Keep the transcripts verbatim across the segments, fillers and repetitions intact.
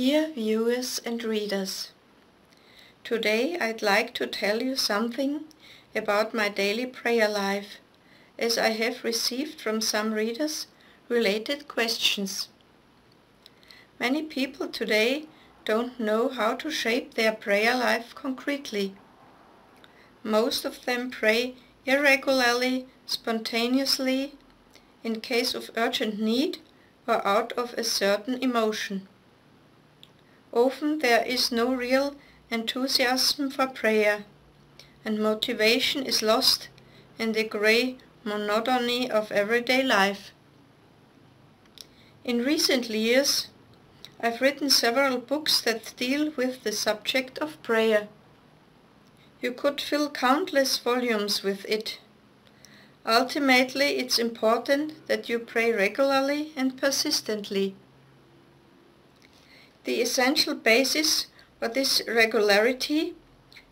Dear viewers and readers, today I'd like to tell you something about my daily prayer life, as I have received from some readers related questions. Many people today don't know how to shape their prayer life concretely. Most of them pray irregularly, spontaneously, in case of urgent need or out of a certain emotion. Often there is no real enthusiasm for prayer, and motivation is lost in the grey monotony of everyday life. In recent years, I've written several books that deal with the subject of prayer. You could fill countless volumes with it. Ultimately, it's important that you pray regularly and persistently. The essential basis for this regularity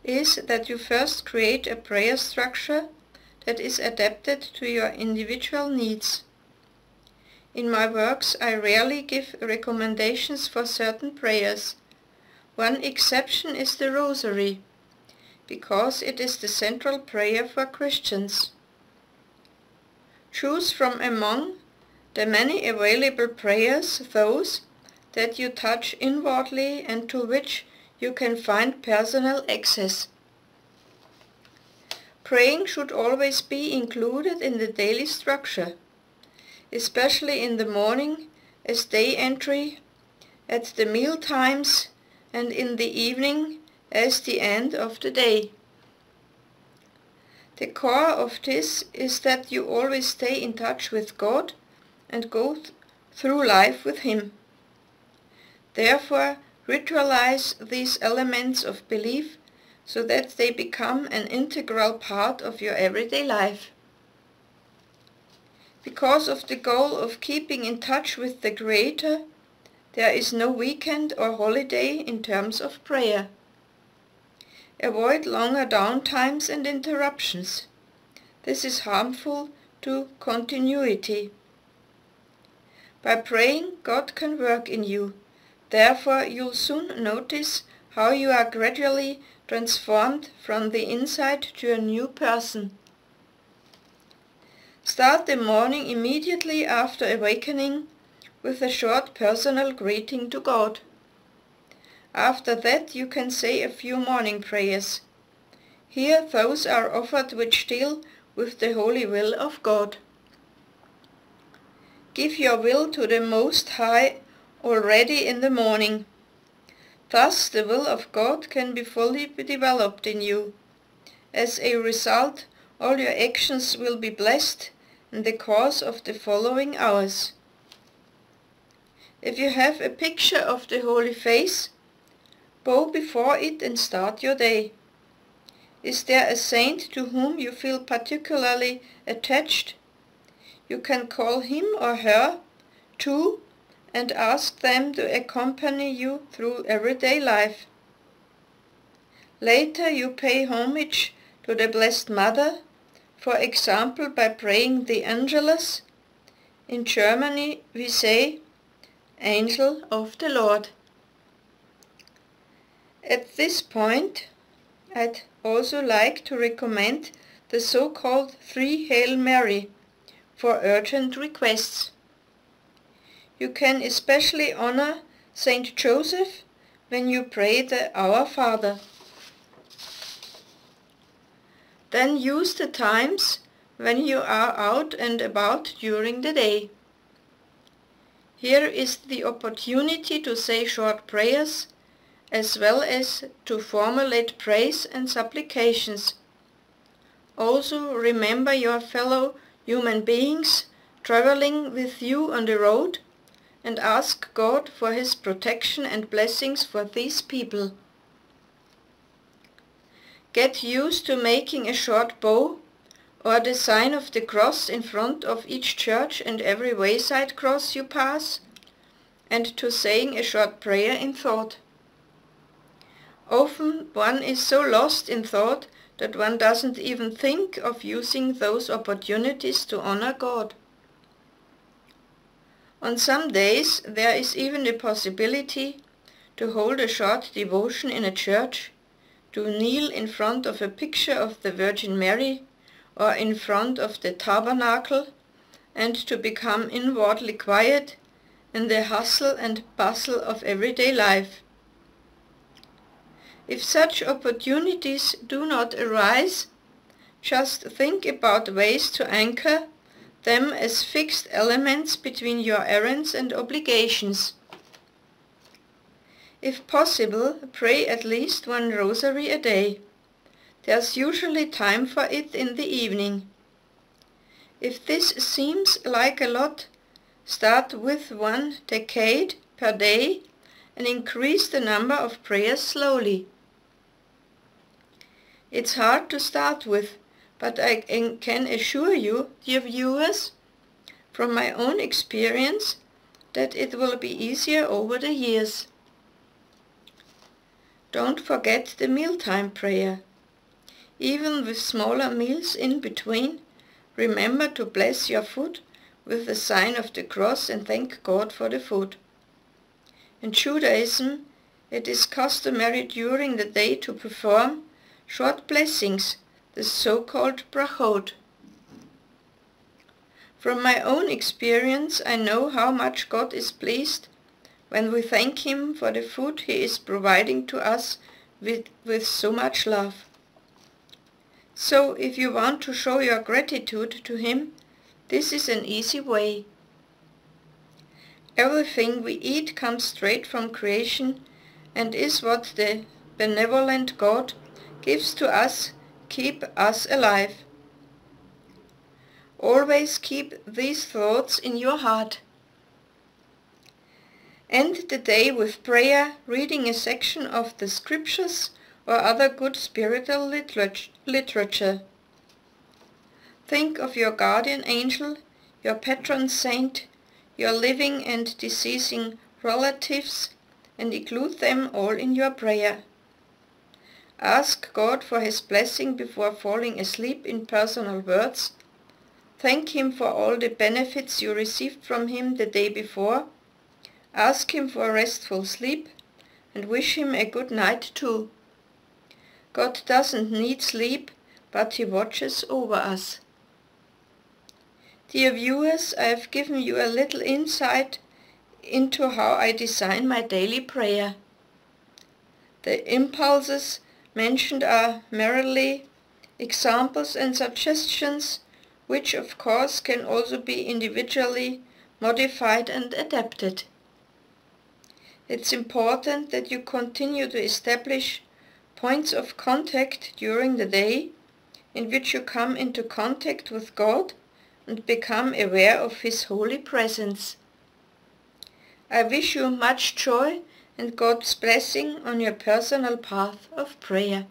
is that you first create a prayer structure that is adapted to your individual needs. In my works, I rarely give recommendations for certain prayers. One exception is the Rosary, because it is the central prayer for Christians. Choose from among the many available prayers those that you touch inwardly and to which you can find personal access. Praying should always be included in the daily structure, especially in the morning, as day entry, at the meal times, and in the evening as the end of the day. The core of this is that you always stay in touch with God and go th- through life with Him. Therefore, ritualize these elements of belief so that they become an integral part of your everyday life. Because of the goal of keeping in touch with the Creator, there is no weekend or holiday in terms of prayer. Avoid longer downtimes and interruptions. This is harmful to continuity. By praying, God can work in you. Therefore, you'll soon notice how you are gradually transformed from the inside to a new person. Start the morning immediately after awakening with a short personal greeting to God. After that you can say a few morning prayers. Here those are offered which deal with the holy will of God. Give your will to the Most High already in the morning. Thus the will of God can be fully developed in you. As a result, all your actions will be blessed in the course of the following hours. If you have a picture of the Holy Face, bow before it and start your day. Is there a saint to whom you feel particularly attached? You can call him or her too and ask them to accompany you through everyday life. Later you pay homage to the Blessed Mother, for example by praying the Angelus. In Germany we say, Angel of the Lord. At this point I'd also like to recommend the so-called Three Hail Mary for urgent requests. You can especially honor Saint Joseph when you pray the Our Father. Then use the times when you are out and about during the day. Here is the opportunity to say short prayers as well as to formulate praise and supplications. Also remember your fellow human beings traveling with you on the road and ask God for His protection and blessings for these people. Get used to making a short bow or the sign of the cross in front of each church and every wayside cross you pass, and to saying a short prayer in thought. Often one is so lost in thought that one doesn't even think of using those opportunities to honor God. On some days there is even the possibility to hold a short devotion in a church, to kneel in front of a picture of the Virgin Mary or in front of the tabernacle, and to become inwardly quiet in the hustle and bustle of everyday life. If such opportunities do not arise, just think about ways to anchor them as fixed elements between your errands and obligations. If possible, pray at least one rosary a day. There's usually time for it in the evening. If this seems like a lot, start with one decade per day and increase the number of prayers slowly. It's hard to start with, but I can assure you, dear viewers, from my own experience, that it will be easier over the years. Don't forget the mealtime prayer. Even with smaller meals in between, remember to bless your food with the sign of the cross and thank God for the food. In Judaism, it is customary during the day to perform short blessings, the so-called brachot. From my own experience, I know how much God is pleased when we thank Him for the food He is providing to us with, with so much love. So, if you want to show your gratitude to Him, this is an easy way. Everything we eat comes straight from creation and is what the benevolent God gives to us, keep us alive. Always keep these thoughts in your heart. End the day with prayer, reading a section of the scriptures or other good spiritual literature. Think of your guardian angel, your patron saint, your living and deceasing relatives, and include them all in your prayer. Ask God for His blessing before falling asleep in personal words. Thank Him for all the benefits you received from Him the day before. Ask Him for restful sleep and wish Him a good night too. God doesn't need sleep, but He watches over us. Dear viewers, I have given you a little insight into how I design my daily prayer. The impulses mentioned are merely examples and suggestions, which of course can also be individually modified and adapted. It's important that you continue to establish points of contact during the day in which you come into contact with God and become aware of His holy presence. I wish you much joy and God's blessing on your personal path of prayer.